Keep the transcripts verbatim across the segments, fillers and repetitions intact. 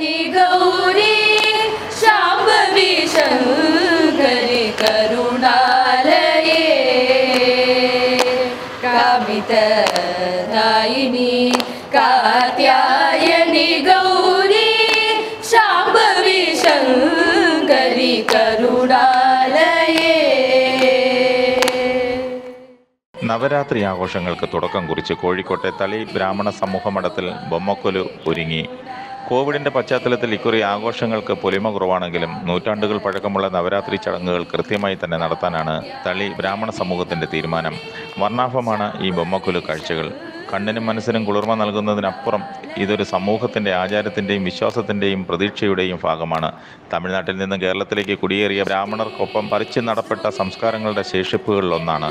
Daini Katyayani Gauri Shambhavi Shankari Karunalaye Navaratri ആഘോഷങ്ങൾക്ക് തുടക്കം കുറിച്ച് കോഴിക്കോട്ടെ തളി ബ്രാഹ്മണ സമൂഹമടത്തിൽ ബൊമ്മക്കൊലു ഒരുങ്ങി. കോവിഡിന്റെ പശ്ചാത്തലത്തിൽ ഇക്കുറി ആഘോഷങ്ങൾക്ക് പൊലിമ കുറവാണെങ്കിലും നൂറ്റാണ്ടുകൾ പഴക്കമുള്ള നവരാത്രി ചടങ്ങുകൾ കൃത്യമായി തന്നെ നടത്താനാണ് തളി ബ്രാഹ്മണ സമൂഹത്തിന്റെ തീരുമാനം. വർണ്ണാഭമാണ് ഈ ബൊമ്മക്കൊലു കാഴ്ചകൾ. കണ്ണിനും മനസ്സിനും കുളിർമ നൽകുന്നതിനപ്പുറം ഇതൊരു സമൂഹത്തിന്റെ ആചാരത്തിന്റെയും വിശ്വാസത്തിന്റെയും പ്രതീക്ഷയുടെയും ഭാഗമാണ്. തമിഴ്നാട്ടിൽ നിന്ന് കേരളത്തിലേക്ക് കുടിയേറിയ ബ്രാഹ്മണർക്കൊപ്പം പരിച്ചു നടപ്പെട്ട സംസ്കാരങ്ങളുടെ ശേഷിപ്പുകളിൽ ഒന്നാണ്.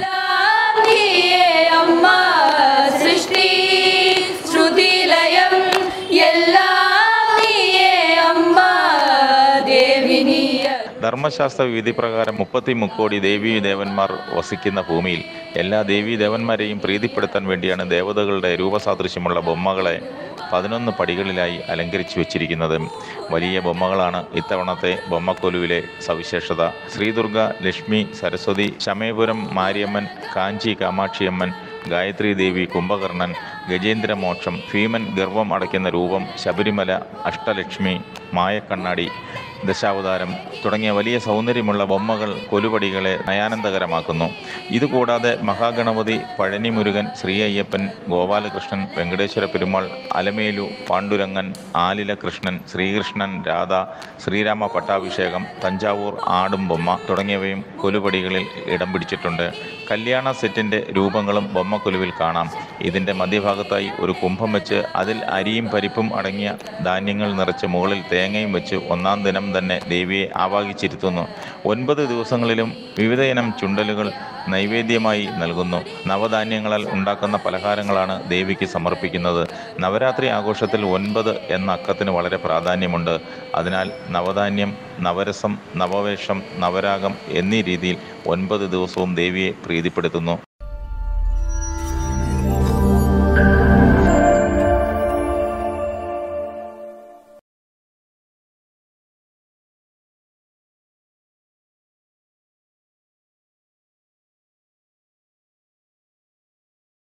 ധർമ്മശാസ്ത്ര വിധി പ്രകാരം മുപ്പത്തി മുക്കോടി ദേവീ ദേവന്മാർ വസിക്കുന്ന ഭൂമിയിൽ എല്ലാ ദേവീ ദേവന്മാരെയും പ്രീതിപ്പെടുത്താൻ വേണ്ടിയാണ് ദേവതകളുടെ രൂപസാദൃശ്യമുള്ള ബൊമ്മകളെ പതിനൊന്ന് പടികളിലായി അലങ്കരിച്ചു വെച്ചിരിക്കുന്നത്. വലിയ ബൊമ്മകളാണ് ഇത്തവണത്തെ ബൊമ്മക്കൊലുവിലെ സവിശേഷത. ശ്രീദുർഗ, ലക്ഷ്മി, സരസ്വതി, ശമയപുരം മാരിയമ്മൻ, കാഞ്ചി കാമാക്ഷിയമ്മൻ, ഗായത്രി ദേവി, കുംഭകർണൻ, ഗജേന്ദ്രമോക്ഷം, ഭീമൻ ഗർവം അടയ്ക്കുന്ന രൂപം, ശബരിമല, അഷ്ടലക്ഷ്മി, മായക്കണ്ണാടി, ദശാവതാരം തുടങ്ങിയ വലിയ സൗന്ദര്യമുള്ള ബൊമ്മകൾ കൊലുപടികളെ നയാനന്ദകരമാക്കുന്നു. ഇതുകൂടാതെ മഹാഗണപതി, പഴനിമുരുകൻ, ശ്രീ അയ്യപ്പൻ, ഗോപാലകൃഷ്ണൻ, വെങ്കടേശ്വര പെരുമാൾ, അലമേലു, പാണ്ഡുരംഗൻ, ആലില കൃഷ്ണൻ, ശ്രീകൃഷ്ണൻ, രാധ, ശ്രീരാമ പട്ടാഭിഷേകം, തഞ്ചാവൂർ ആടും ബൊമ്മ തുടങ്ങിയവയും കൊലുപടികളിൽ ഇടം പിടിച്ചിട്ടുണ്ട്. കല്യാണ സെറ്റിൻ്റെ രൂപങ്ങളും ബൊമ്മക്കൊലുവിൽ കാണാം. ഇതിൻ്റെ മധ്യഭാഗത്തായി ഒരു കുംഭം വെച്ച് അതിൽ അരിയും പരിപ്പും അടങ്ങിയ ധാന്യങ്ങൾ നിറച്ച് മുകളിൽ തേങ്ങയും വെച്ച് ഒന്നാം ദിനം തന്നെ ദേവിയെ ആവാഹിച്ചിരുത്തുന്നു. ഒൻപത് ദിവസങ്ങളിലും വിവിധയിനം ചുണ്ടലുകൾ നൈവേദ്യമായി നൽകുന്നു. നവധാന്യങ്ങളാൽ ഉണ്ടാക്കുന്ന പലഹാരങ്ങളാണ് ദേവിക്ക് സമർപ്പിക്കുന്നത്. നവരാത്രി ആഘോഷത്തിൽ ഒൻപത് എന്ന അക്കത്തിന് വളരെ പ്രാധാന്യമുണ്ട്. അതിനാൽ നവധാന്യം, നവരസം, നവവേഷം, നവരാഗം എന്നീ രീതിയിൽ ഒൻപത് ദിവസവും ദേവിയെ പ്രീതിപ്പെടുത്തുന്നു.